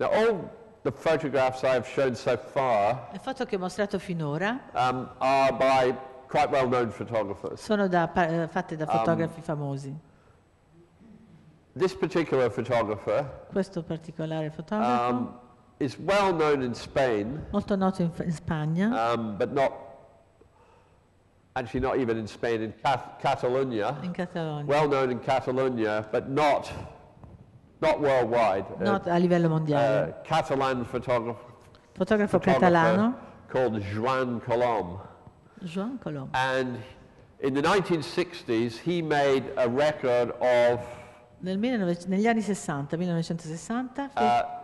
Now, all the photographs I have shown so far le foto che ho mostrato finora are by quite well-known photographers. Sono fatte da fotografi famosi. This particular photographer questo particolare fotografo is well known in Spain, molto noto in Spagna, but not even in Spain, in Catalonia. In Catalonia. Well known in Catalonia, but not worldwide. Not a livello mondiale. Catalan photographer catalano called Joan Colom. Joan Colom. And in the 1960s, he made a record of negli anni 60, 1960,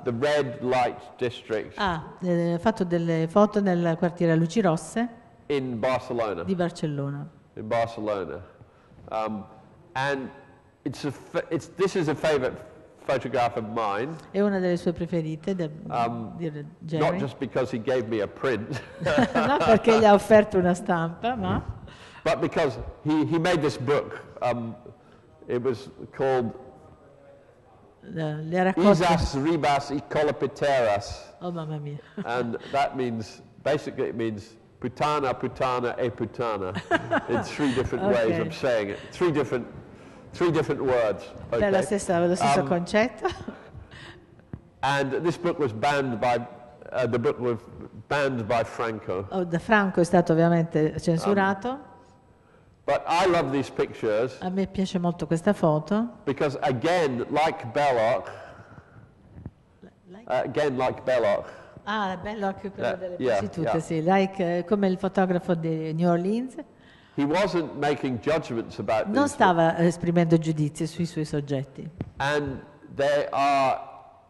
the Red Light District. Ha fatto delle foto nel quartiere a luci rosse in Barcelona. Di Barcellona. In Barcelona. And this is a favorite photograph of mine. È una delle sue preferite di Jerry. Not just because he gave me a print. No, perché gli ha offerto una stampa, ma but because he made this book. It was called Isas Ribas y Colapiteras. Oh, mamma mia. And that means, basically it means putana, putana, e putana. In three different okay. ways of saying it. Three different words. Okay. Lo stesso concetto. And this book was banned by, the book was banned by Franco. Oh, da Franco è stato ovviamente censurato. But I love these pictures. A me piace molto questa foto. Because again, like Belloc, Belloc. Ah, Belloc quello delle prostitute, sì. Like come il fotografo di New Orleans. He wasn't making judgments about non stava esprimendo giudizi sui suoi soggetti. And there are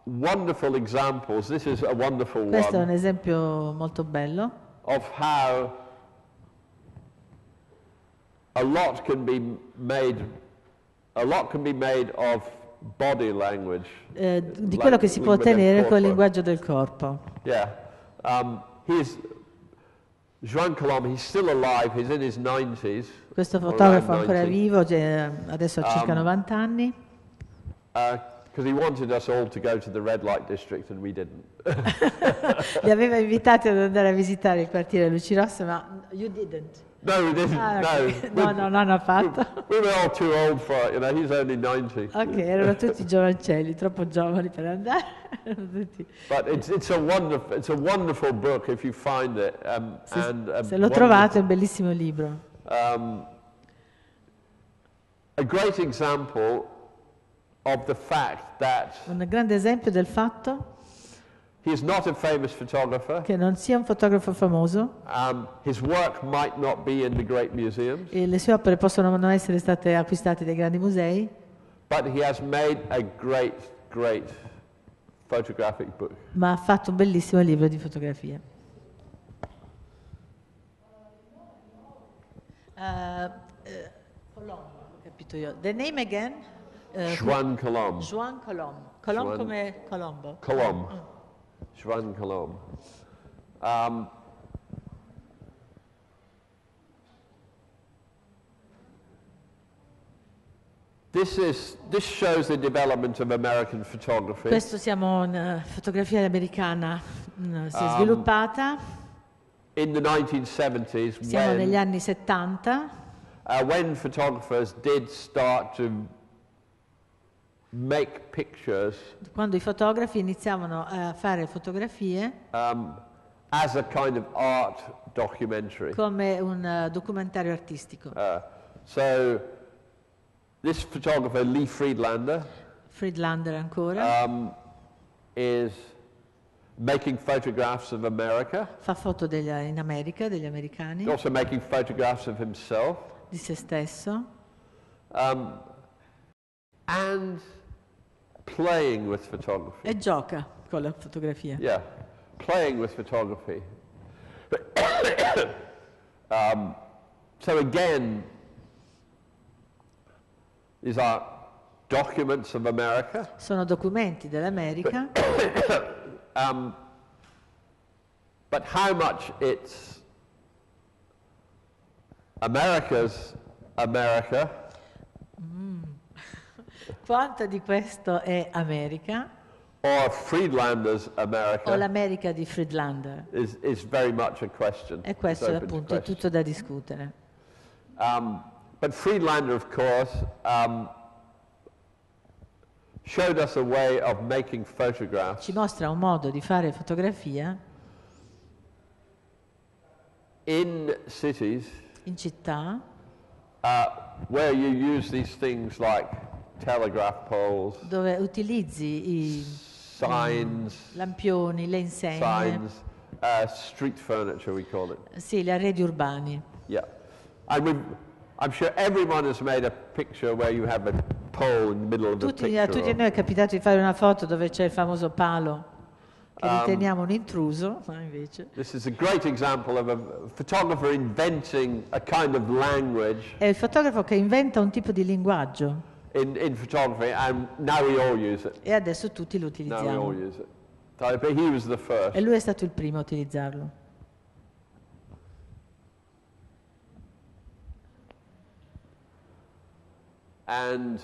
wonderful examples. This is a wonderful one. Questo è un esempio molto bello. Of how a lot can be made of body language. Di quello che si può ottenere col linguaggio del corpo. Yeah. Joan Colom, he's still alive, he's in his 90s. Questo fotografo è ancora vivo, adesso ha circa 90 anni. Because he wanted us all to go to the Red Light District and we didn't. Li aveva invitati ad andare a visitare il quartiere a luci rosse, ma you didn't. No, we didn't. Okay. No. No, non affatto. We were all too old for it, you know. He's only 90. Okay, erano tutti giovancelli, troppo giovani per andare. But it's a wonderful book if you find it. Se lo trovate è un bellissimo libro. A great example of the fact that un grande esempio del fatto he is not a famous photographer. Che non sia un fotografo famoso. His work might not be in the great museums. E le sue opere possono non essere state acquistate dai grandi musei. But he has made a great photographic book. Ma ha fatto un bellissimo libro di fotografia. Colom, ho capito io. The name again? Joan Colom. Joan Colom. Colom come Colombo. Colom. Joan Colom. This shows the development of American photography. Questo siamo una fotografia americana si è sviluppata. In the 1970s, siamo negli anni 70. When photographers did start to make pictures. Quando I fotografi iniziavano a fare fotografie as a kind of art documentary. Come un documentario artistico. So this photographer Lee Friedlander ancora is making photographs of America. Fa foto in America, degli americani. Also making photographs of himself. Di se stesso. And playing with photography. E gioca con la fotografia. Yeah, playing with photography. So again, these are documents of America. Sono documenti dell'America. But how much it's America's America. Quanto di questo è America? or Friedlander's America. O l'America di Friedlander. Is very much a question. E questo appunto è tutto da discutere. But Friedlander, of course, showed us a way of making photographs. Ci mostra un modo di fare fotografia in cities, in città, where you use these things like telegraph poles, dove utilizzi I signs, lampioni, le insegne, signs, street furniture we call it. Sì, gli arredi urbani. Yeah, I'm sure everyone has made a picture where you have a pole in the middle of the picture. A tutti noi è capitato di fare una foto dove c'è il famoso palo che riteniamo un intruso, ma invece. This is a great example of a photographer inventing a kind of language. È il fotografo che inventa un tipo di linguaggio. In photography, and now we all use it. E adesso tutti lo utilizziamo. Now we all use it. But he was the first. E lui è stato il primo a utilizzarlo. And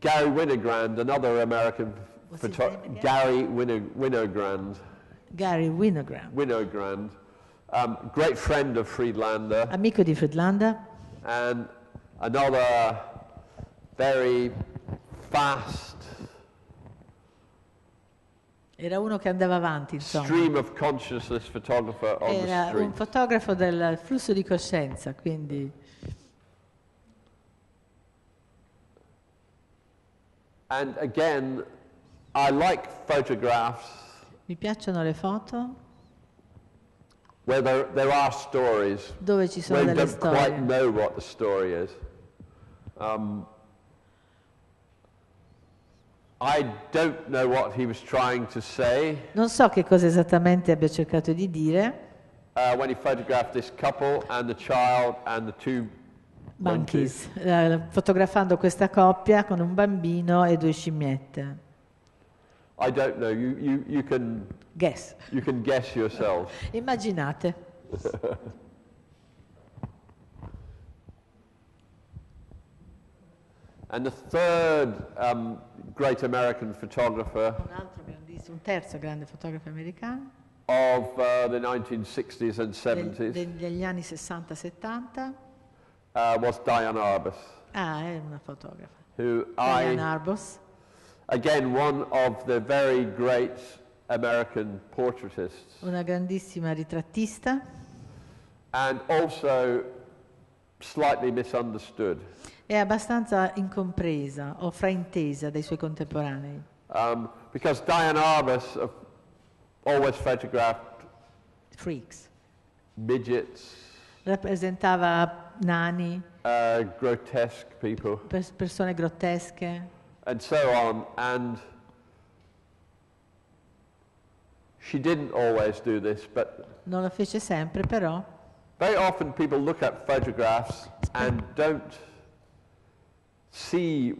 Gary Winogrand, another American photographer. Gary Winogrand. Gary Winogrand. Winogrand, great friend of Friedlander. Amico di Friedlander. And another very fast. Era uno che andava avanti, insomma. Stream of consciousness photographer on the street. Era un fotografo del flusso di coscienza, quindi. And again, I like photographs. Mi piacciono le foto. Where there are stories. Dove ci sono delle storie. We don't quite know what the story is. I don't know what he was trying to say. Non so che cosa esattamente abbia cercato di dire. When he photographed this couple and the child and the two. Monkeys, fotografando questa coppia con un bambino e due scimmiette. I don't know, you can guess. You can guess yourself. Immaginate. And the third great American photographer. Un terzo grande fotografo americano. Of the 1960s and 70s. Degli anni 60-70. Was Diane Arbus. È una fotografa. Diane Arbus. Again, one of the very great American portraitists. Una grandissima ritrattista. And also slightly misunderstood. È abbastanza incompresa o fraintesa dai suoi contemporanei. Because Diane Arbus always photographed freaks, midgets. Rappresentava nani, grotesque people, persone grottesche, and so on. And she didn't always do this, but non lo fece sempre, però. Very often people look at photographs and don't see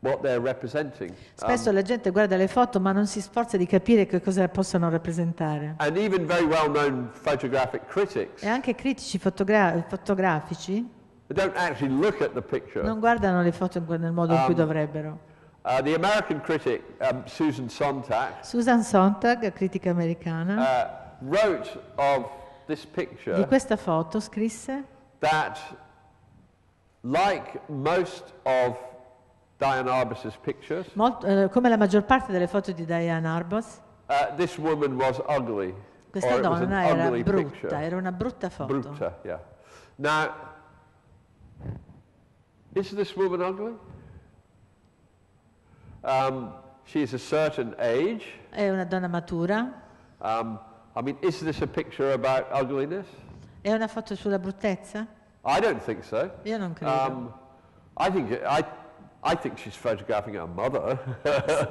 what they're representing. Spesso la gente guarda le foto ma non si sforza di capire che cosa possano rappresentare. And even very well-known photographic critics. E anche critici fotografici. They don't actually look at the picture. Non guardano le foto nel modo in cui dovrebbero. The American critic Susan Sontag. Susan Sontag, critica americana. Wrote of this picture. Di questa foto scrisse. That, like most of Diane Arbus's pictures. Come la maggior parte delle foto di Diane Arbus. This woman was ugly. Questa donna era brutta, era una brutta foto. Brutta, yeah. Now, is this woman ugly? She's a certain age. È una donna matura. I mean, is this a picture about ugliness? È una foto sulla bruttezza? I don't think so. Io non credo. I think she's photographing her mother.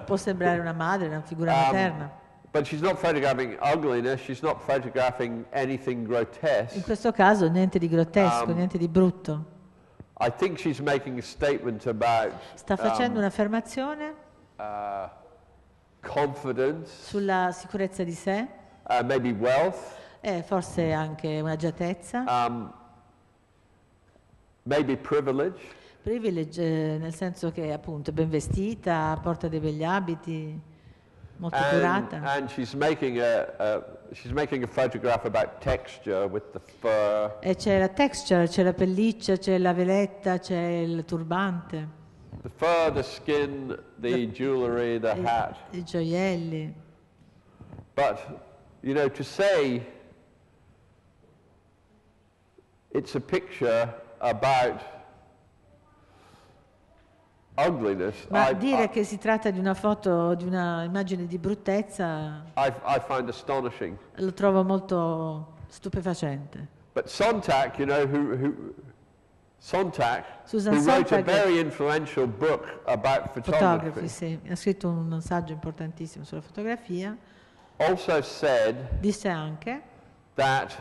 Può sembrare una madre, una figura materna. But she's not photographing ugliness. She's not photographing anything grotesque. In questo caso niente di grottesco, niente di brutto. I think she's making a statement about. Sta facendo un'affermazione. Confidence. Sulla sicurezza di sé. Maybe wealth. Forse anche un'agiatezza. Maybe privilege. privilege, nel senso che appunto è ben vestita, porta dei begli abiti, molto curata. And she's making a photograph about texture with the fur. E c'è la texture, c'è la pelliccia, c'è la veletta, c'è il turbante. The fur, the skin, the jewelry, the hat. I gioielli. But you know, to say it's a picture about ugliness. Ma dire che si tratta di una foto, di una immagine di bruttezza, I find astonishing. Lo trovo molto stupefacente. But Sontag, you know, Susan Sontag, wrote a very influential book about photography. Sì, ha scritto un saggio importantissimo sulla fotografia. Also said, disse anche, that,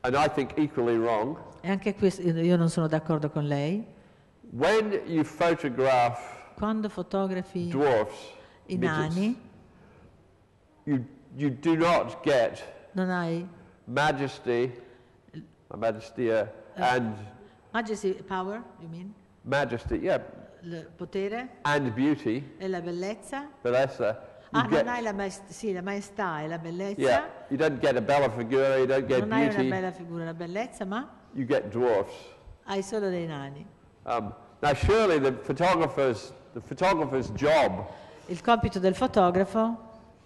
and I think equally wrong, e anche qui io non sono d'accordo con lei, when you photograph quando fotografi dwarfs, I nani, you do not get majesty, power, you mean? Majesty, yeah. Il potere. And beauty. E la bellezza. Non hai la maestà e la bellezza. Yeah. You don't get a bella figura, you don't get beauty. Non hai una bella figura, una bellezza, ma you get dwarfs. Hai solo dei nani. Now surely the photographer's job. Il compito del fotografo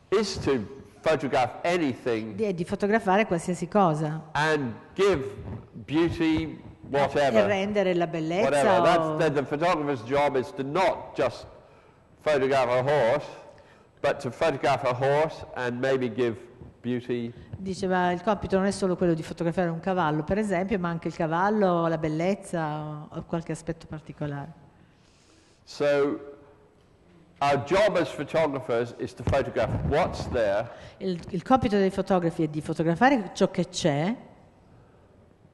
is to photograph anything. È di fotografare qualsiasi cosa. And give beauty, whatever. E rendere la bellezza. The photographer's job is to not just photograph a horse, but to photograph a horse and maybe give beauty. Diceva, il compito non è solo quello di fotografare un cavallo, per esempio, ma anche il cavallo, la bellezza o qualche aspetto particolare. So our job as photographers is to photograph what's there. Il compito dei fotografi è di fotografare ciò che c'è.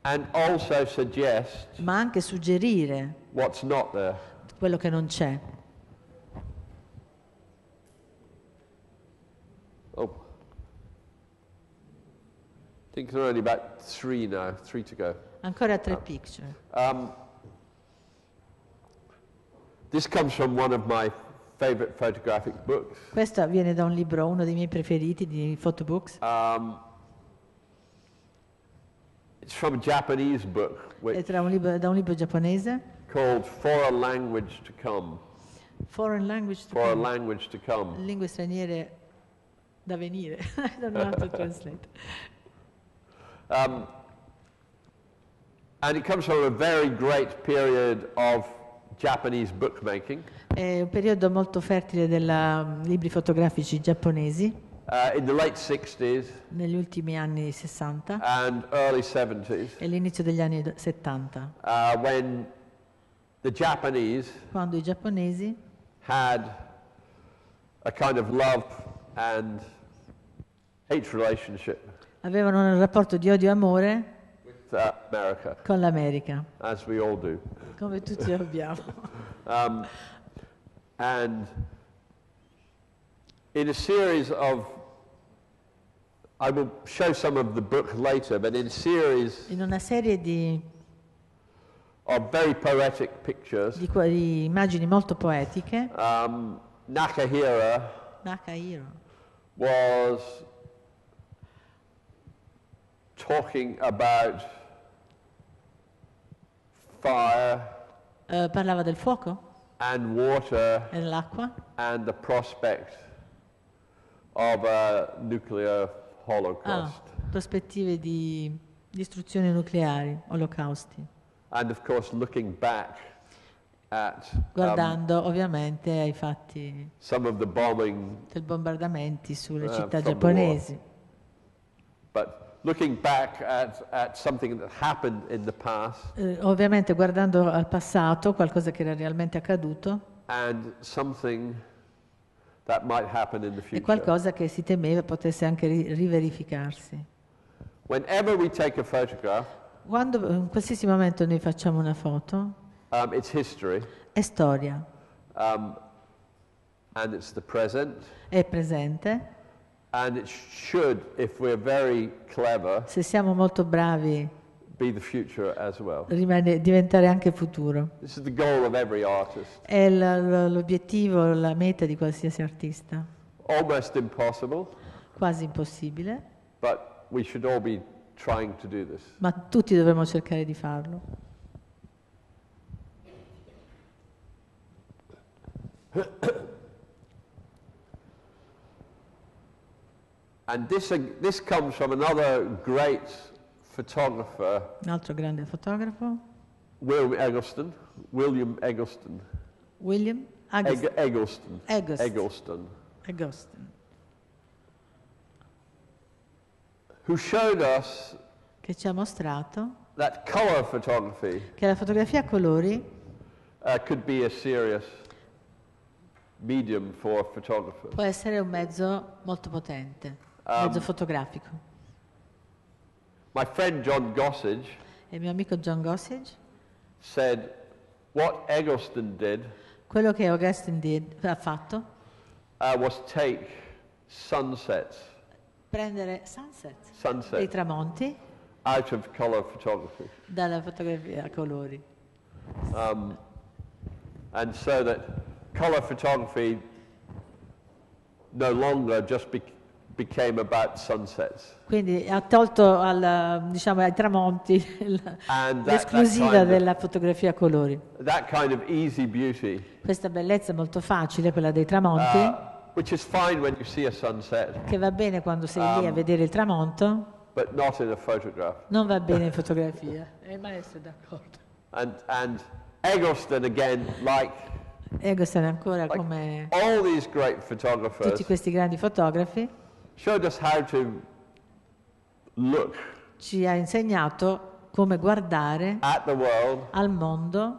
And also suggest. Ma anche suggerire. What's not there. Quello che non c'è. I think there are only about three now, three to go. Ancora tre picture. This comes from one of my favorite photographic books. Questo viene da un libro, uno dei miei preferiti di photobooks. It's from a Japanese book. È da un libro giapponese. Called Foreign Language to Come. Foreign Language to Come. Lingue straniere da venire. I don't know how to translate. And it comes from a very great period of Japanese bookmaking. È un periodo molto fertile dei libri fotografici giapponesi. In the late 60s. Negli ultimi anni 60. And early 70s. E l'inizio degli anni 70. When the Japanese. Quando I giapponesi. Had a kind of love and hate relationship. Avevano un rapporto di odio e amore con l'America, come tutti abbiamo. And in a series of, I will show some of the book later, but in a series of very poetic pictures, di immagini molto poetiche, Nakahira was talking about fire, parlava del fuoco, and water, e l'acqua, and the prospect of a nuclear holocaust. Prospettive di distruzioni nucleari, olocausti. And of course, looking back at guardando ovviamente ai fatti, some of the bombardamenti sulle città giapponesi. Looking back at something that happened in the past. Ovviamente guardando al passato, qualcosa che era realmente accaduto. And something that might happen in the future. E qualcosa che si temeva potesse anche riverificarsi. Whenever we take a photograph, quando in qualsiasi momento noi facciamo una foto, it's history. È storia. And it's the present. È presente. And it should, if we're very clever, se siamo molto bravi, be the future as well. Diventare anche futuro. This is the goal of every artist. È l'obiettivo, la meta di qualsiasi artista. Almost impossible. Quasi impossibile. But we should all be trying to do this. Ma tutti dovremmo cercare di farlo. And this comes from another great photographer. Un altro grande fotografo. William Eggleston. Who showed us che ci ha mostrato that color photography che la fotografia a colori could be a serious medium for photography. Può essere un mezzo molto potente. Mezzo fotografico. My friend John Gossage, il mio amico John Gossage, said what Eggleston did, quello che Eggleston ha fatto, was take sunsets, prendere sunset, dei tramonti, out of color photography, dalla fotografia a colori. And so that color photography no longer just became about sunsets. Quindi ha tolto ai tramonti l'esclusiva della fotografia a colori. That kind of easy beauty. Questa bellezza molto facile, quella dei tramonti. Which is fine when you see a sunset. Che va bene quando sei lì a vedere il tramonto. But not in a photograph. Non va bene in fotografia. E il maestro è d'accordo. And Eggleston again, Eggleston ancora come all these great photographers. Tutti questi grandi fotografi. Showed us how to look. Ci ha insegnato come guardare at the world, al mondo,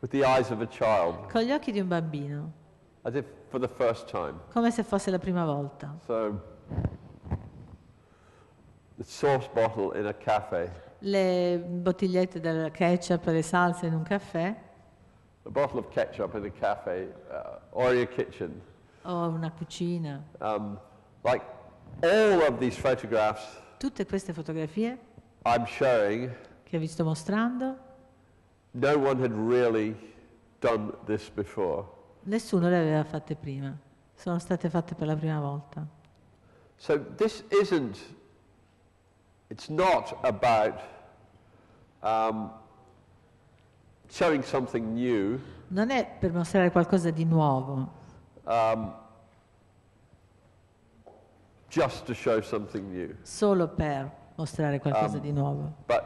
with the eyes of a child, con gli occhi di un bambino, as if for the first time. Come se fosse la prima volta. So, the sauce bottle in a cafe. Le bottigliette del ketchup e le salse in un caffè. A bottle of ketchup in a cafe, or in a kitchen. O una cucina. All of these photographs, tutte queste fotografie che vi sto mostrando, no one had really done this before. Nessuno le aveva fatte prima. Sono state fatte per la prima volta. So this isn't, it's not about showing something new. Non è per mostrare qualcosa di nuovo. Just to show something new. Solo per mostrare qualcosa di nuovo. But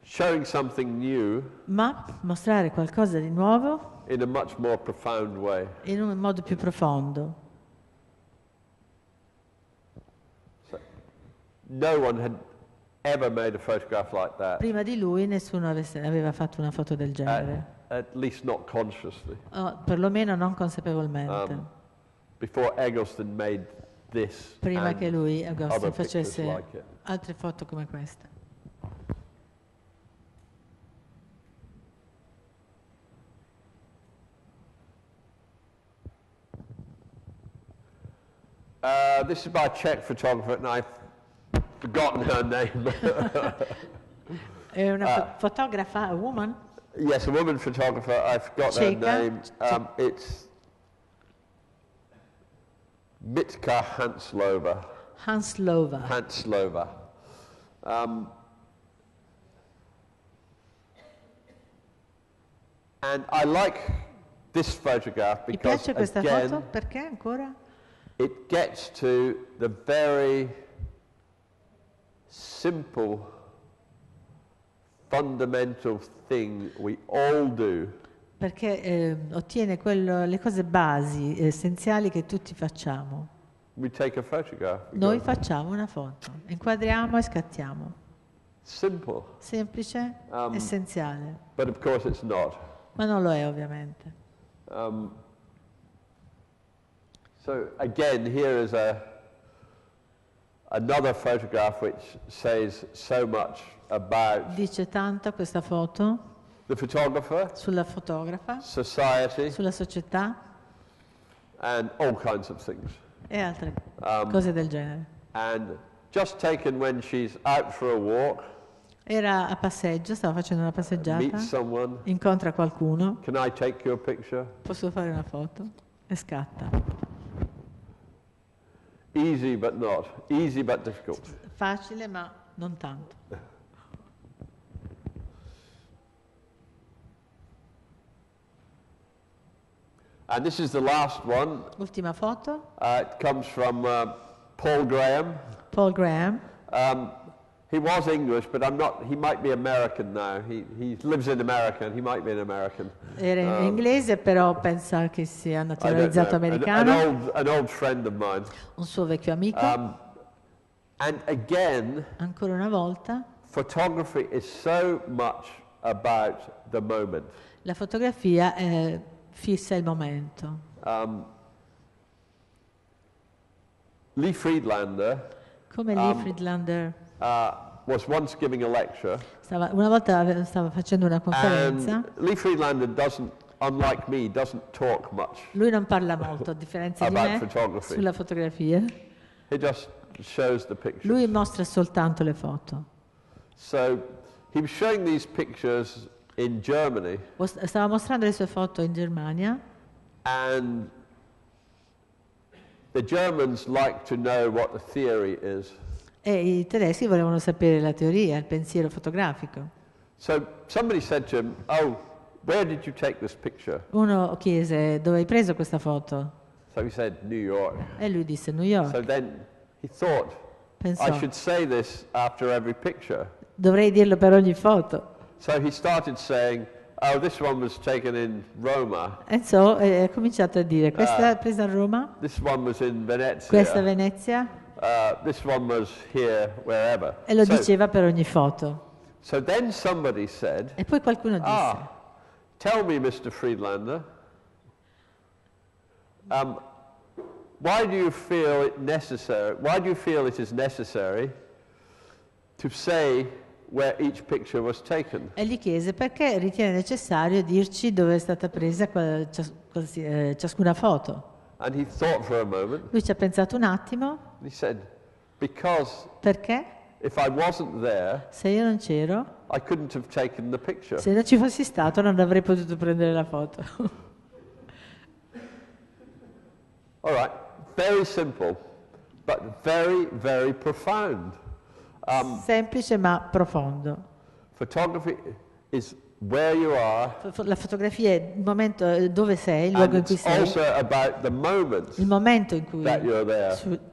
showing something new. Ma mostrare qualcosa di nuovo. In a much more profound way. In un modo più profondo. So, no one had ever made a photograph like that. Prima di lui nessuno aveva fatto una foto del genere. At least not consciously. Perlomeno non consapevolmente. Before Eggleston made this, prima che lui facesse altre foto come questa. This is by a Czech photographer and I've forgotten her name. È una fotografa, a woman? Yes, a woman photographer. I've forgotten her name. It's Mitka Hanslova. Hanslova. And I like this photograph because mi piace questa foto perché ancora it gets to the very simple, fundamental thing we all do. Perché ottiene le cose basi, essenziali che tutti facciamo. Noi facciamo una foto, inquadriamo e scattiamo. Simple. Semplice, essenziale. But of course it's not. Ma non lo è ovviamente. So again, here is another photograph which says so much about. Dice tanto questa foto. The photographer, sulla fotografa, society, sulla società, and all kinds of things. E altre cose del genere. And just taken when she's out for a walk. Era a passeggio, stava facendo una passeggiata. Incontra qualcuno. Can I take your picture? Posso fare una foto? E scatta. Easy but not. Easy but difficult. Facile ma non tanto. And this is the last one. Ultima foto. It comes from Paul Graham. Paul Graham. He was English, but I'm not. He might be American now. He lives in America, and he might be an American. Era in inglese, però pensa che sia naturalizzato americano. An old friend of mine. Un suo vecchio amico. And again. Ancora una volta. Photography is so much about the moment. La fotografia è fissa il momento. Lee Friedlander, come Lee Friedlander, was once giving a lecture. Una volta stava facendo una conferenza. Lee Friedlander doesn't, unlike me, doesn't talk much. Lui non parla molto, a differenza di me, sulla fotografia. He just shows the pictures. Lui mostra soltanto le foto. So he was showing these pictures in Germany. Stava mostrando le sue foto in Germania. And the Germans like to know what the theory is. E I tedeschi volevano sapere la teoria, il pensiero fotografico. So somebody said to him, "Oh, where did you take this picture?" Uno chiese, "Dove hai preso questa foto?" So he said, "New York." E lui disse, "New York." So then he thought, pensò, "I should say this after every picture." Dovrei dirlo per ogni foto. So he started saying, "Oh, this one was taken in Roma." And so ha cominciato a dire, questa è presa a Roma. This one was in Venezia. Questa è Venezia. This one was here, wherever. E lo diceva per ogni foto. So then somebody said. E poi qualcuno disse. Ah, tell me, Mr. Friedlander, why do you feel it necessary? Why do you feel it is necessary to say where each picture was taken? E gli chiese perché ritiene necessario dirci dove è stata presa ciascuna foto. And he thought for a moment. Lui ci ha pensato un attimo. He said, because perché? If I wasn't there, se io non c'ero, I couldn't have taken the picture. Se non ci fossi stato, non avrei potuto prendere la foto. All right, very simple, but very, very profound. Semplice ma profondo. Photography is where you are. La fotografia è il momento dove sei, il luogo in cui sei. Also about the moment. Il momento in cui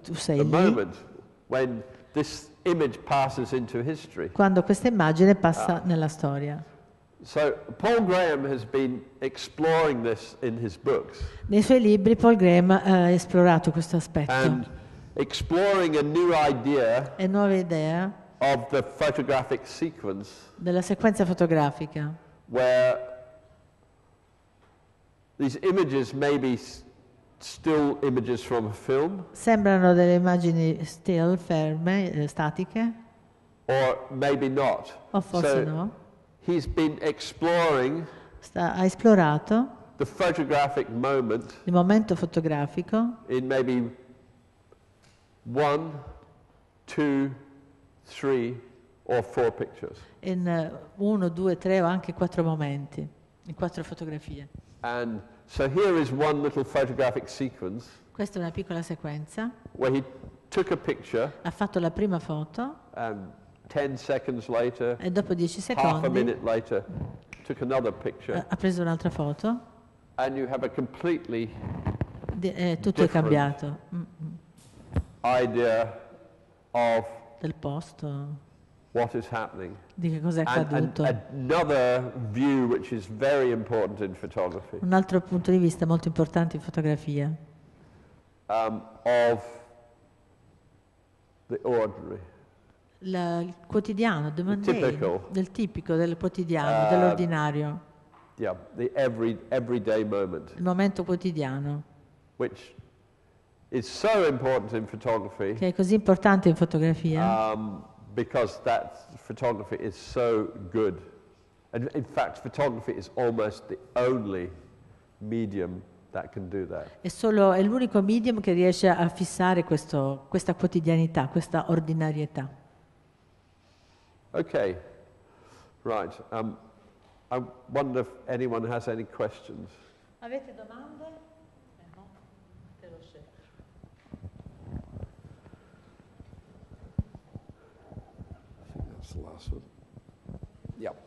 tu sei lì. The moment when this image passes into history. Quando questa immagine passa nella storia. So Paul Graham has been exploring this in his books. Nei suoi libri Paul Graham ha esplorato questo aspetto. And exploring a new idea of the photographic sequence, della sequenza fotografica, where these images may be still images from a film, sembrano delle immagini still, ferme, statiche, or maybe not. O forse no. He's been exploring. Ha esplorato the photographic moment. Il momento fotografico. In maybe 1, 2, 3 or 4 pictures. In 1, 2, 3 o anche 4 momenti, in 4 fotografie. And so here is one little photographic sequence. Questa è una piccola sequenza. Where he took a picture. Ha fatto la prima foto. And 10 seconds later. E dopo 10 secondi. Half a minute later, took another picture. Ha preso un'altra foto. And you have a completely tutto è cambiato. Idea of del posto, what is happening, di che cosa è accaduto. Another view which is very important in photography. Un altro punto di vista molto importante in fotografia. Of the ordinary. Il quotidiano, del tipico, del quotidiano, dell'ordinario. Yeah, the everyday moment. Il momento quotidiano. Which is so important in photography. Che è così importante in fotografia. Because that photography is so good, and in fact, photography is almost the only medium that can do that. È l'unico medium che riesce a fissare questa quotidianità, questa ordinarietà. Okay, Right. I wonder if anyone has any questions. Avete domande? No, te lo cerco. I think that's the last one. Yep.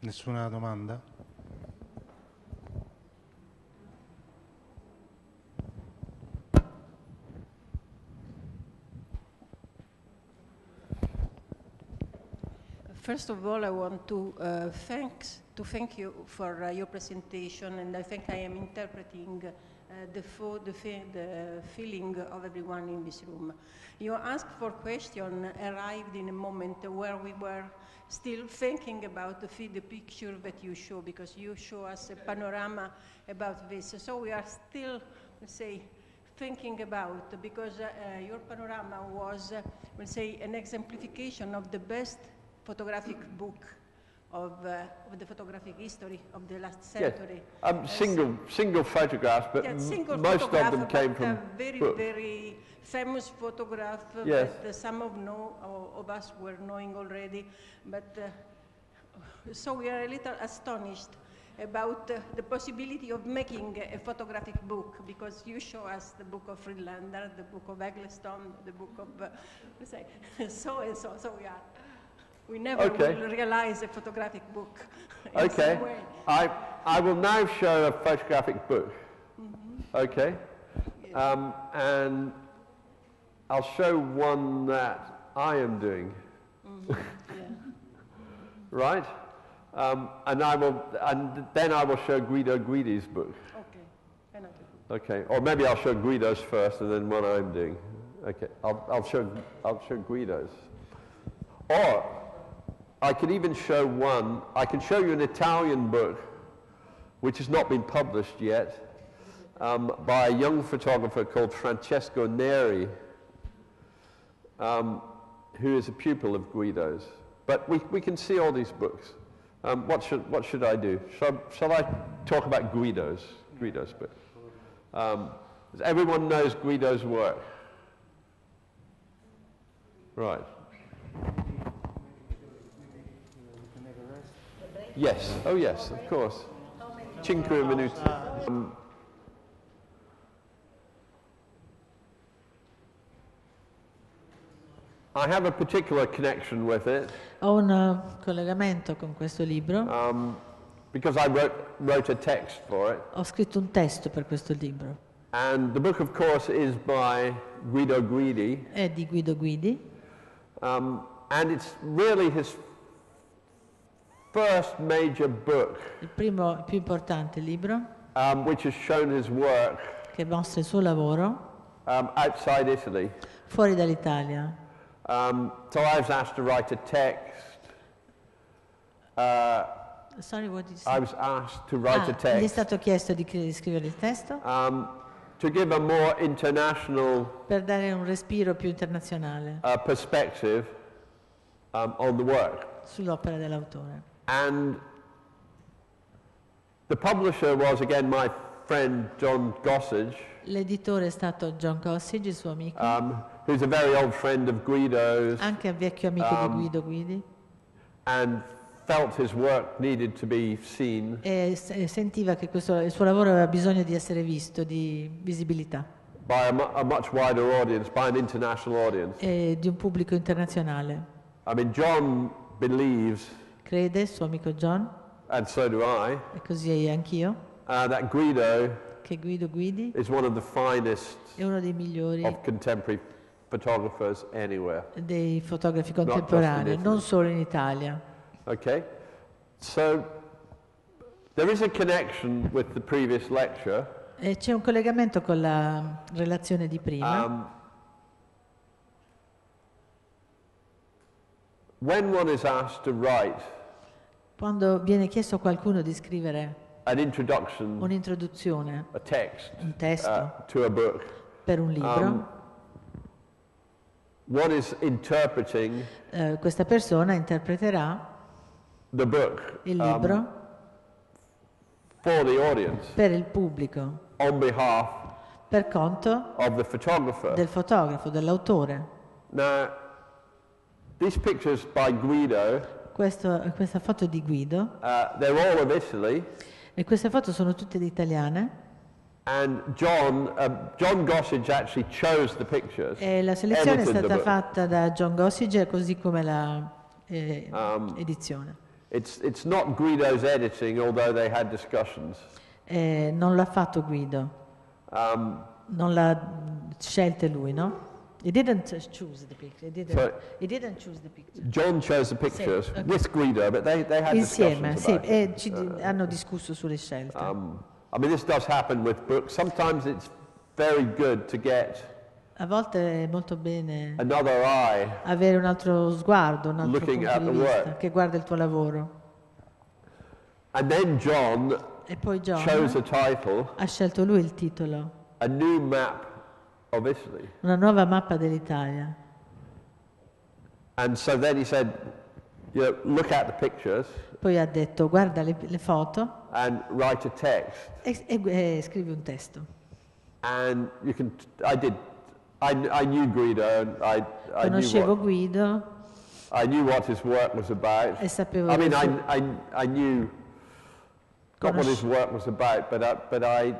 Nessuna domanda? First of all, I want to thank you for your presentation, and I think I am interpreting the feeling of everyone in this room. You asked for question, arrived in a moment where we were still thinking about the picture that you show, because you show us a panorama about this. So we are still, let's say, thinking about, because your panorama was, let's say, an exemplification of the best photographic book of the photographic history of the last century. Yes. Single photographs, but yes, most of them came from a very, books. Very famous photograph, yes. That some of us were knowing already. But so we are a little astonished about the possibility of making a photographic book, because you show us the book of Friedlander, the book of Eggleston, the book of so and so. So we are. We never will realize a photographic book. Okay, I will now show a photographic book. Mm-hmm. Okay, yes. And I'll show one that I am doing. Mm-hmm. Yeah. Right, and then I will show Guido Guidi's book. Okay, another. Okay, or maybe I'll show Guido's first and then what I'm doing. Okay, I'll show Guido's. Or I could even show one. I can show you an Italian book, which has not been published yet, by a young photographer called Francesco Neri, who is a pupil of Guido's. But we can see all these books. What should I do? Shall I talk about Guido's book? Everyone knows Guido's work, right? Yes, oh yes, of course. 5 minutes. I have a particular connection with it. Ho un collegamento con questo libro. Because I wrote a text for it. Ho scritto un testo per questo libro. And the book, of course, is by Guido Guidi. È di Guido Guidi. And it's really his first major book, il primo, il più importante libro, which has shown his work, che mostra il suo lavoro, outside Italy, fuori dall'Italia. So I was asked to write a text. Sorry, what did you say? I was asked to write a text. Gli è stato chiesto di scrivere il testo. To give a more international, per dare un respiro più internazionale, perspective on the work, sull'opera dell'autore. And the publisher was again my friend John Gossage. L'editore è stato John Gossage, il suo amico. Who's a very old friend of Guido's. Anche un vecchio amico di Guido Guidi. And felt his work needed to be seen. E sentiva che il suo lavoro aveva bisogno di essere visto, di visibilità. By a much wider audience, by an international audience. E di un pubblico internazionale. I mean, John believes. Crede, suo amico John. And so do I. E così anch'io. That Guido. Che Guido Guidi. Is one of the finest. È uno dei migliori. Of contemporary photographers anywhere. Dei fotografi contemporanei, non solo in Italia. Okay. So there is a connection with the previous lecture. E c'è un collegamento con la relazione di prima. When one is asked to write, quando viene chiesto a qualcuno di scrivere un'introduzione, un testo to a book, per un libro, one is interpreting, questa persona interpreterà the book, il libro for the audience, per il pubblico, on behalf, per conto, of the photographer, del fotografo, dell'autore. Now, these pictures by Guido, questa foto di Guido, they're all of Italy, e queste foto sono tutte italiane. And John Gossage actually chose the pictures. E la selezione è stata fatta da John Gossage, così come la edizione. It's not Guido's editing, although they had discussions. Non l'ha fatto Guido. Non l'ha scelte lui, no? He didn't choose the picture. He didn't choose the picture. John chose the pictures, sì, okay, with Guido, but they had insieme, discussions. Insieme, sì, e ci hanno discusso sulle scelte. I mean, this does happen with books. Sometimes it's very good to get, a volte è molto bene, another eye, avere un altro sguardo, un altro punto di vista che guarda il tuo lavoro. And then John, e poi John chose the title, ha scelto lui il titolo, A New Map of Italy, una nuova mappa dell'Italia. And so then he said, you know, look at the pictures. Poi ha detto, guarda le foto, and write a text. E scrivi un testo. And you can. I knew Guido. And I conoscevo Guido. I knew what his work was about. E sapevo. I mean, I knew not what his work was about, but I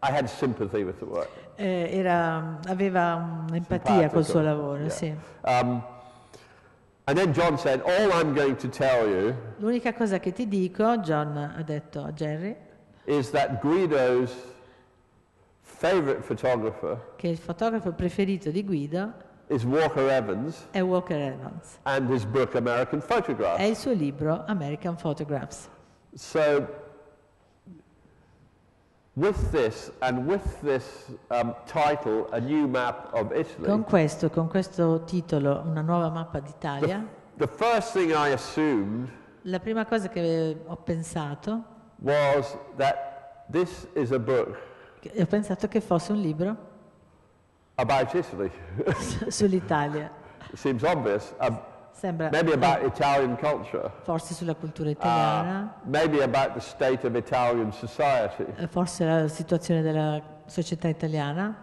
had sympathy with the work. Aveva un'empatia col suo lavoro, yeah. Sì. And then John said, all I'm going to tell you, l'unica cosa che ti dico, John ha detto a Jerry, is that Guido's favorite photographer, che il fotografo preferito di Guido, is Walker Evans, è Walker Evans, and his book American Photographs, e il suo libro American Photographs. So with this, and with this title, A New Map of Italy, con questo titolo, una nuova mappa d'Italia, the first thing I assumed, la prima cosa che ho pensato, was that this is a book, ho pensato che fosse un libro about Italy, sull'Italia. Seems obvious. Sembra, maybe about Italian culture, forse sulla cultura italiana, maybe about the state of Italian society, forse la situazione della società italiana,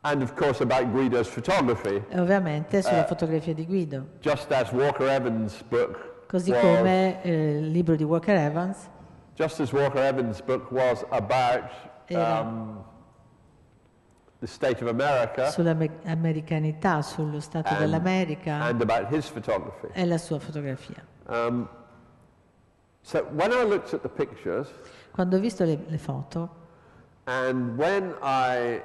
and of course about Guido's photography, e ovviamente sulla fotografia di Guido, just as Walker Evans' book, così come il libro di Walker Evans, just as Walker Evans' book was about the state of America, sull'americanità, sullo stato dell'America, and about his photography, e la sua fotografia. So when I looked at the pictures, quando ho visto le foto, and when I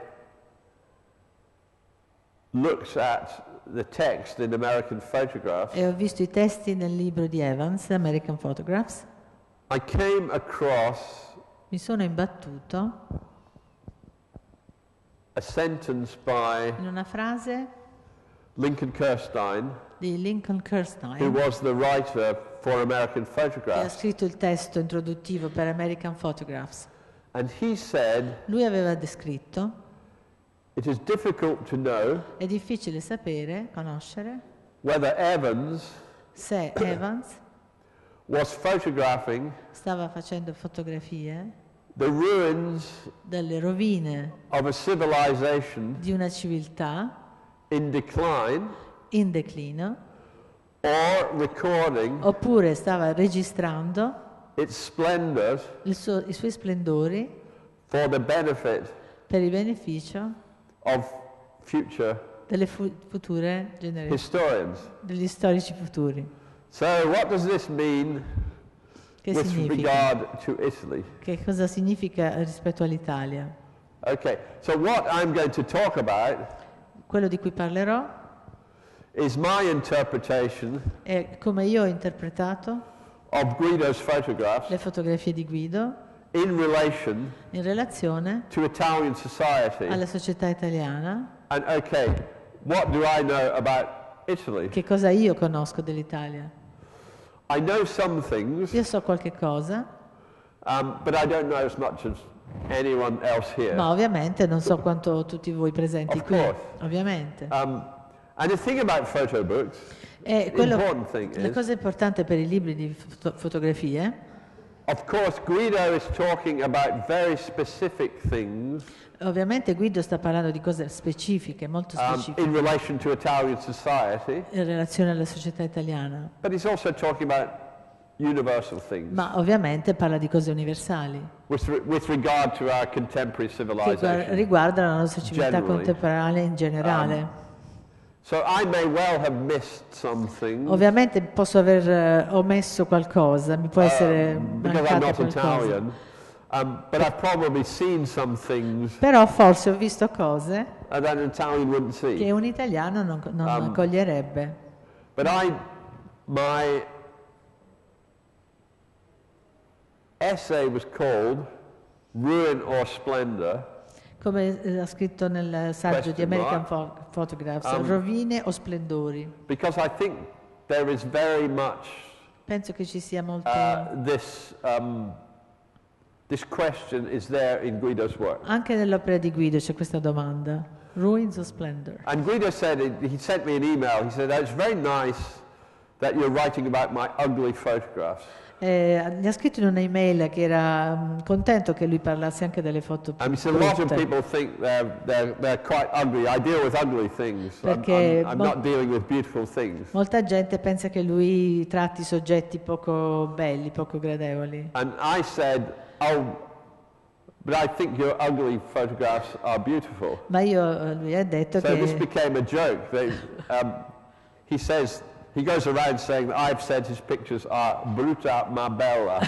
looked at the text in American Photographs, e ho visto I testi nel libro di Evans, American Photographs, I came across, mi sono imbattuto, a sentence by, in una frase, Lincoln Kirstein, di Lincoln Kirstein, who was the writer for American Photographs, che ha scritto il testo introduttivo per American Photographs. And he said, lui aveva descritto, it is difficult to know, è difficile sapere, conoscere, whether Evans, se Evans was photographing, stava facendo fotografie, the ruins, delle rovine, of a civilization, di una civiltà, in decline, in declino, or recording, oppure stava registrando, its splendors, i suoi splendori, for the benefit, per il beneficio, of future, delle future generazioni, historians, degli storici futuri. So what does this mean? Che significa? Che cosa significa rispetto all'Italia? Okay, so what I'm going to talk about, quello di cui parlerò, is my interpretation, è come io ho interpretato, of Guido's photographs, le fotografie di Guido, in relazione, to Italian society, alla società italiana. And okay, what do I know about Italy? Che cosa io conosco dell'Italia? I know some things, io so qualche cosa, but I don't know as much as anyone else here. Ma ovviamente non so quanto tutti voi presenti qui. Ovviamente. And the thing about photo books, the cosa importante per I libri di fotografie. Of course, Guido is talking about very specific things. Ovviamente Guido sta parlando di cose specifiche, molto specifiche. In relation to Italian society. In relazione alla società italiana. But he's also talking about universal things. Ma ovviamente parla di cose universali. With regard to our contemporary civilization. Che riguardano la nostra civiltà contemporanea in generale. So I may well have missed something. Ovviamente posso aver omesso qualcosa, mi può essere mancato qualcosa. But I've probably seen some things. Però forse ho visto cose che un italiano non coglierebbe. But my essay was called "Ruin or Splendor." Come ha scritto nel saggio di American Photographs, rovine o splendori. Because I think there is very much. Penso che ci sia molto. This question is there in Guido's work. Anche nell'opera di Guido c'è questa domanda. Ruins or splendor? And Guido said, he sent me an email. He said, "It's very nice that you're writing about my ugly photographs." Mi ha scritto in un'email che era contento che lui parlasse anche delle foto brutte. Molta gente pensa che lui tratti soggetti poco belli, poco gradevoli. And I said, "Oh, but I think your ugly photographs are beautiful." Ma lui ha detto che this became a joke. He says, he goes around saying that I've said his pictures are brutta ma bella.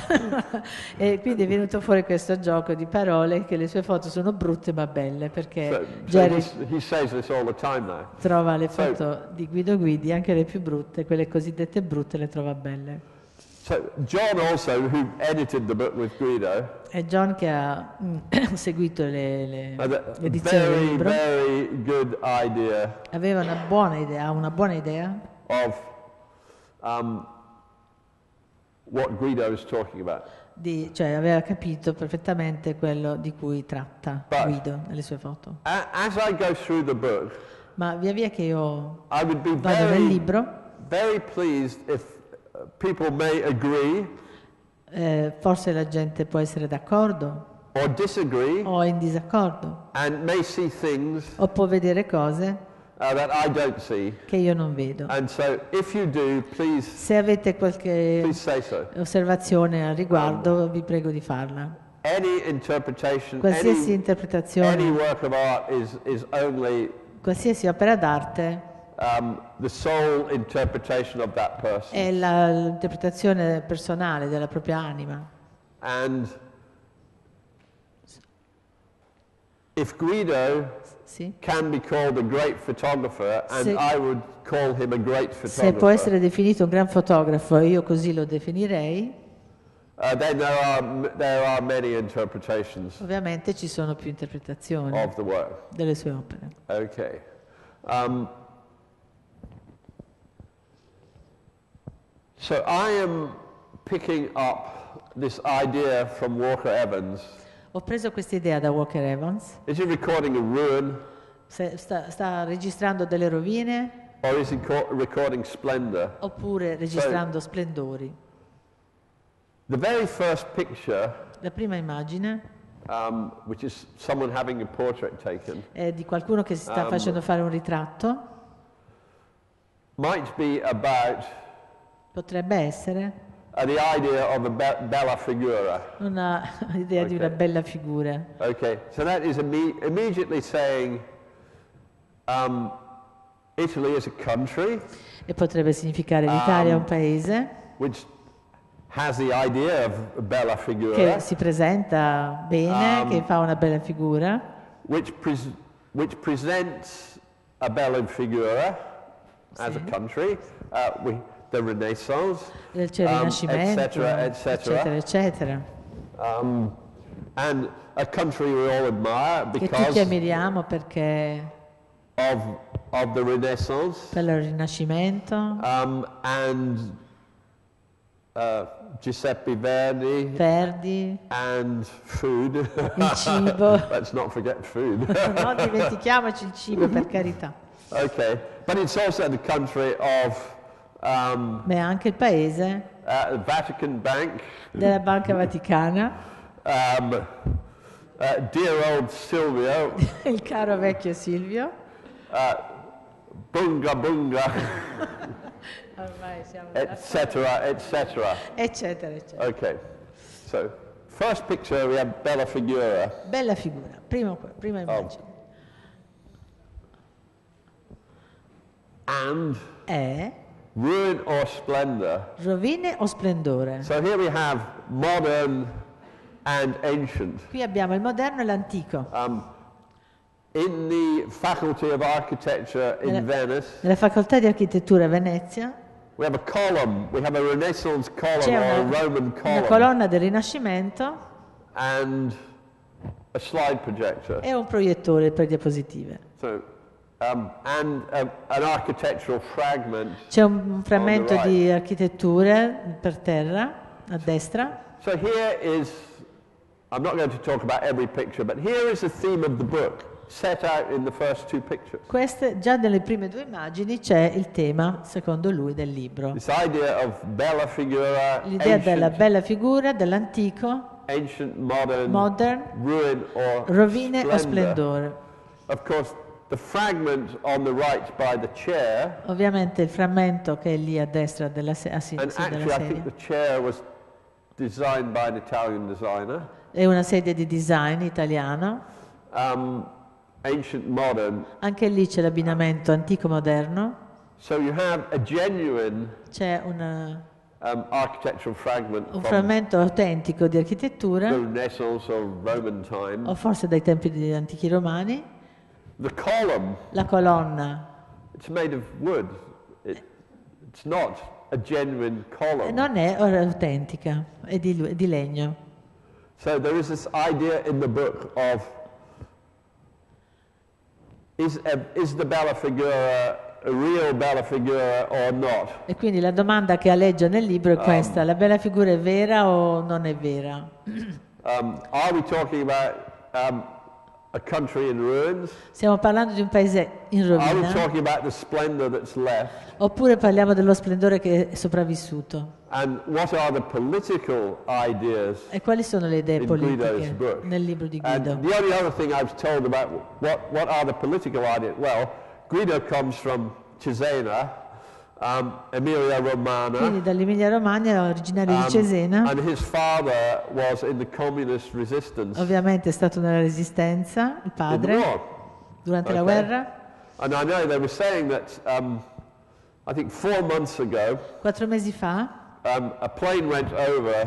E quindi è venuto fuori questo gioco di parole che le sue foto sono brutte ma belle, perché Jerry says this all the time now. Trova le foto di Guido Guidi, anche le più brutte, quelle cosiddette brutte, le trova belle. So John also, who edited the book with Guido. E John che ha seguito l'edizione del libro. Very good idea. Aveva una buona idea. Of what Guido is talking about. Cioè aveva capito perfettamente quello di cui tratta Guido nelle sue foto. As I go through the book, ma via via che io vado nel libro, very pleased if people may agree, forse la gente può essere d'accordo or disagree, o in disaccordo, and may see things, o può vedere cose that I don't see. Che io non vedo. And so if you do, please, se avete qualche osservazione al riguardo, vi prego di farla. Qualsiasi interpretazione, any work of art is only, qualsiasi opera d'arte, the sole interpretation of that person. È l'interpretazione personale della propria anima. And if Guido can be called a great photographer, and I would call him a great photographer. Se può essere definito un gran fotografo, io così lo definirei. Then there are many interpretations. Ovviamente ci sono più interpretazioni of the work. Delle sue opere. Okay. So I am picking up this idea from Walker Evans. Ho preso questa idea da Walker Evans. Is he recording a ruin? Sta registrando delle rovine? Or is he recording splendor? Oppure registrando splendori? The very first picture, la prima immagine, which is someone having a portrait taken, è di qualcuno che si sta facendo fare un ritratto. Might be about, potrebbe essere, the idea of a bella figura. Un'idea di una bella figura. Okay, so that is immediately saying Italy is a country. E potrebbe significare l'Italia è un paese. Which has the idea of a bella figura. Che si presenta bene, che fa una bella figura. Which presents a bella figura as a country. The Renaissance, etc. And a country we all admire because of the Renaissance. Per il Rinascimento. And Giuseppe Verdi. And food. Il cibo. Let's not forget food. No, dimentichiamoci il cibo, per carità. Okay, but it's also the country of ma è anche il paese the Vatican Bank, della Banca Vaticana, dear old Silvio, il caro vecchio Silvio, bunga bunga, ormai siamo eccetera. Okay, so first picture we have Bella Figura. Bella Figura, prima immagine. And ruin or splendor. Rovine o splendore. So here we have modern and ancient. Qui abbiamo il moderno e l'antico. In the Faculty of Architecture in Venice. Nella facoltà di architettura a Venezia. We have a column. We have a Renaissance column or a Roman column. Una colonna del Rinascimento. And a slide projector. E un proiettore per diapositive. So, and an architectural fragment. C'è un frammento di architettura per terra a destra. So here is, I'm not going to talk about every picture, but here is the theme of the book. Set out in the first two pictures. Queste già nelle prime due immagini c'è il tema, secondo lui, del libro. This idea of bella figura, l'idea della bella figura, dell'antico, ancient, modern, ruin or rovine splendor. O splendore. Of course, the fragment on the right by the chair. Ovviamente il frammento che è lì a destra della della sedia. And actually, I think the chair was designed by an Italian designer. È una sedia di design italiano. Ancient modern. Anche lì c'è l'abbinamento antico-moderno. So you have a genuine, c'è architectural fragment, un frammento autentico di architettura, the Renaissance or Roman time, o forse dai tempi degli antichi romani. The column, la colonna, it's made of wood. It's not a genuine column. Non è autentica, è di legno. So there is this idea in the book of is the bella figura a real bella figura or not? E quindi la domanda che alleggia nel libro è questa: la bella figura è vera o non è vera? Are we talking about a country in ruins? Stiamo parlando di un paese in rovina? Are we talking about the splendor that's left? Oppure parliamo dello splendore che è sopravvissuto? And what are the political ideas? E quali sono le idee politiche nel libro di Guido? And the only other thing I was told about what are the political ideas? Well, Guido comes from Cesena, Emilia Romagna. Quindi dall'Emilia Romagna, originario di Cesena. And his father was in the communist resistance. Ovviamente è stato nella resistenza, il padre, durante la guerra. And I know they were saying that I think 4 months ago. 4 mesi fa. A plane went over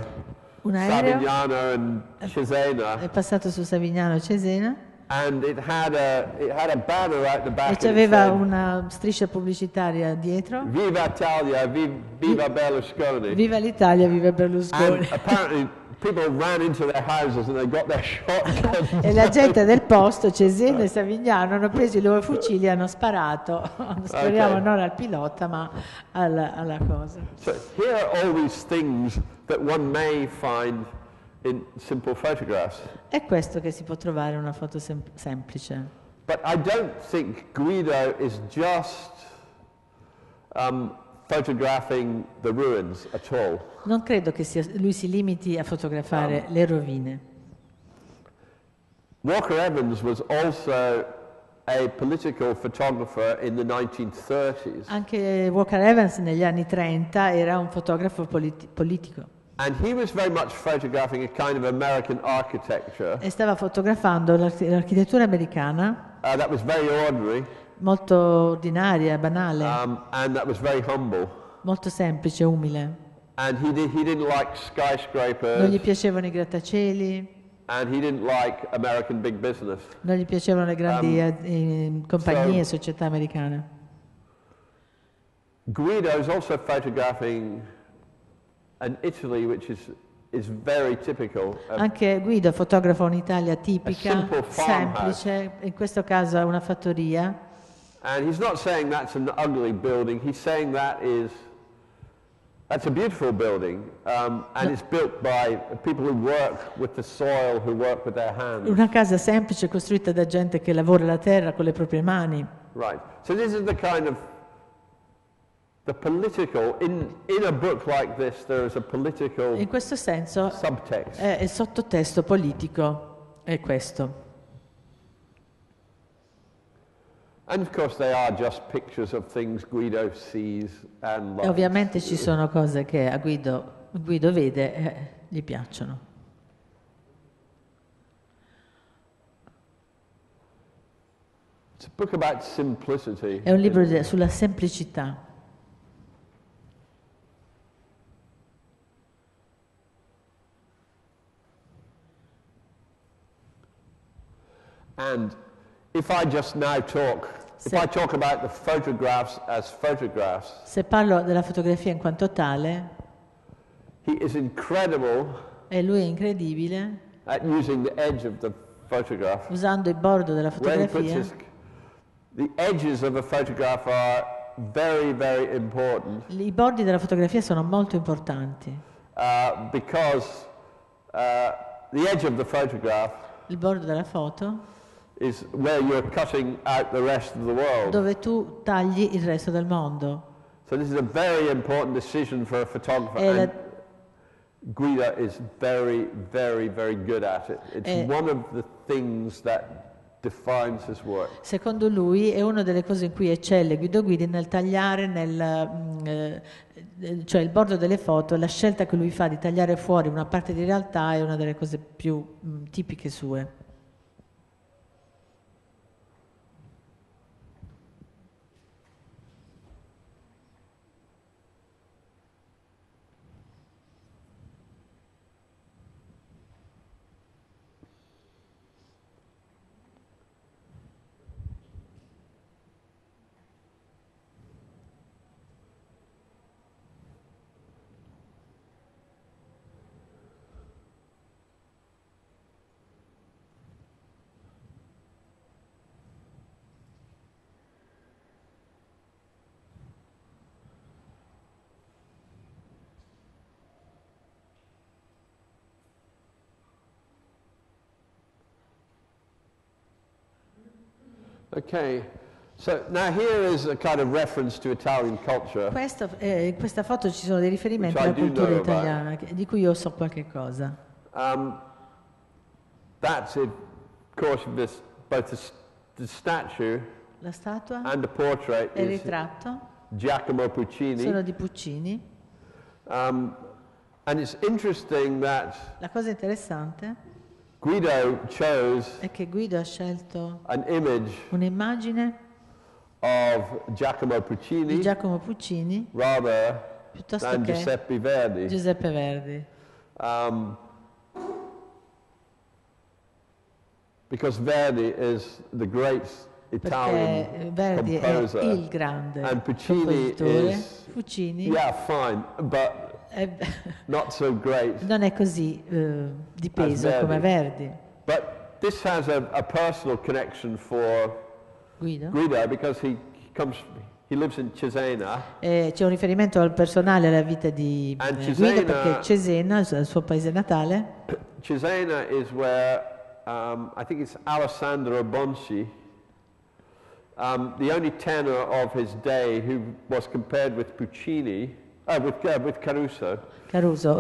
Savignano and Cesena. È passato su Savignano e Cesena. And it had a banner at the back. E c'aveva una striscia pubblicitaria dietro. Viva Italia, viva Berlusconi. Viva l'Italia, viva Berlusconi. And apparently people ran into their houses and they got their shotguns. E la gente del posto, Cesena e Savignano, hanno preso i loro fucili e hanno sparato. Speriamo non al pilota, ma alla cosa. So here are all these things that one may find in simple photographs. È questo che si può trovare in una foto semplice. But I don't think Guido is just photographing the ruins at all. Non credo che lui si limiti a fotografare le rovine. Walker Evans was also a political photographer in the 1930s. Anche Walker Evans negli anni 30 era un fotografo politico. And he was very much photographing a kind of American architecture. E stava fotografando l'architettura americana. That was very ordinary. Molto ordinaria, banale. And that was very humble. Molto semplice, umile. And he didn't like skyscrapers. Non gli piacevano i grattacieli. And he didn't like American big business. Non gli piacevano le grandi compagnie, società americane. Guido is also photographing an Italy which is very typical. Anche Guido fotografa un'Italia tipica, semplice, in questo caso una fattoria. And he's not saying that's an ugly building. He's saying that's a beautiful building, and it's built by people who work with the soil, who work with their hands. Una casa semplice costruita da gente che lavora la terra con le proprie mani. Right. So this is the kind of the political in a book like this there is a political in questo senso subtext. Il sottotesto politico è questo. And of course they are just pictures of things Guido sees and loves. Ovviamente ci sono cose che a Guido vede e gli piacciono. It's a book about simplicity. È un libro sulla semplicità. And if I just now talk, if I talk about the photographs as photographs, se parlo della fotografia in quanto tale, he is incredible. E lui è incredibile. At using the edge of the photograph. Usando il bordo della fotografia. The edges of a photograph are very, very important. I bordi della fotografia sono molto importanti. Because the edge of the photograph. Il bordo della foto. Is where you're cutting out the rest of the world. Dove tu tagli il resto del mondo. So this is a very important decision for a photographer. And Guido is very, very, very good at it. It's one of the things that defines his work. Secondo lui è una delle cose in cui eccelle Guido Guidi nel tagliare, cioè il bordo delle foto, la scelta che lui fa di tagliare fuori una parte di realtà è una delle cose più tipiche sue. Okay, so now here is a kind of reference to Italian culture. In questa foto ci sono dei riferimenti alla cultura italiana, di cui io so qualche cosa. That's it, of course, this, both the statue la statua and the portrait e il ritratto Giacomo Puccini. Sono di Puccini. And it's interesting that la cosa interessante Guido chose è che Guido ha scelto un'immagine of Giacomo Puccini, di Giacomo Puccini piuttosto che Giuseppe Verdi. Because Verdi is the great Italian Verdi composer, è il grande and Puccini is Puccini. Yeah, fine, but not so great. Non è così di peso come Verdi. But this has a personal connection for Guido because he lives in Cesena. C'è un riferimento al personale alla vita di Guido perché Cesena, il suo paese natale. Cesena is where I think it's Alessandro Bonci, the only tenor of his day who was compared with Puccini. With Caruso,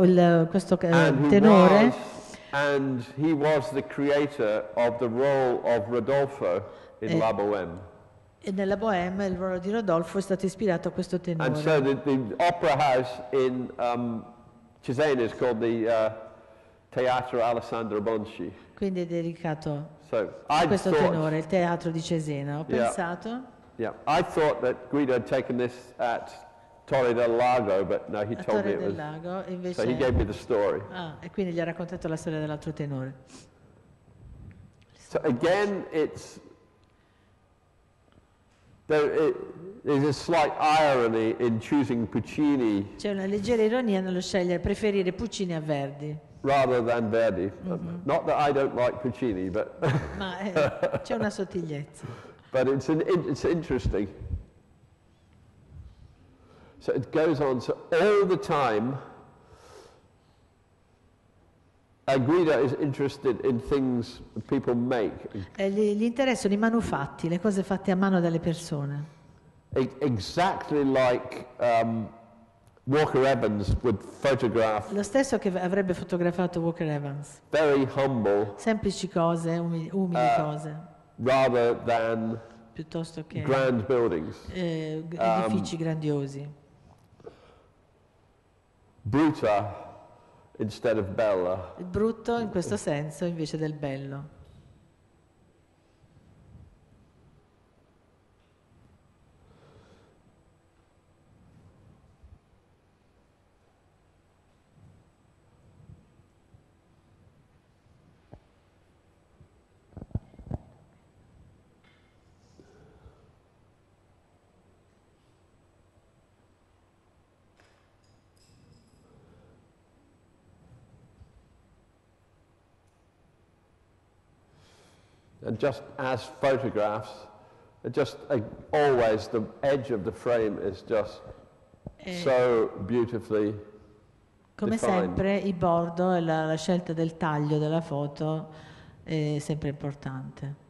questo tenore. And he was the creator of the role of Rodolfo in La Bohème. E nella Bohème il ruolo di Rodolfo è stato ispirato a questo tenore. And so the opera house in Cesena is called the Teatro Alessandro Bonci. Quindi è dedicato a questo tenore, il teatro di Cesena. Ho pensato. Yeah, I thought that Guido had taken this at Torre del Lago, but no, he told me it was. Lago, so he gave me the story. E quindi gli ha raccontato la storia dell'altro tenore. So again, there is a slight irony in choosing Puccini. C'è una leggera ironia nello preferire Puccini a Verdi. Rather than Verdi. Not that I don't like Puccini, but. Ma c'è una sottigliezza. But it's interesting. So it goes on, so all the time Guido is interested in things that people make. Gli interessano i manufatti, le cose fatte a mano dalle persone. Exactly like Walker Evans would photograph. Lo stesso che avrebbe fotografato Walker Evans. Very humble. Semplici cose, umili cose. Rather than piuttosto che grand buildings. Edifici grandiosi. Bruta instead of bella. Il brutto in questo senso invece del bello. And just as photographs, just always the edge of the frame is just so beautifully come defined. Sempre il bordo e la scelta del taglio della foto è sempre importante.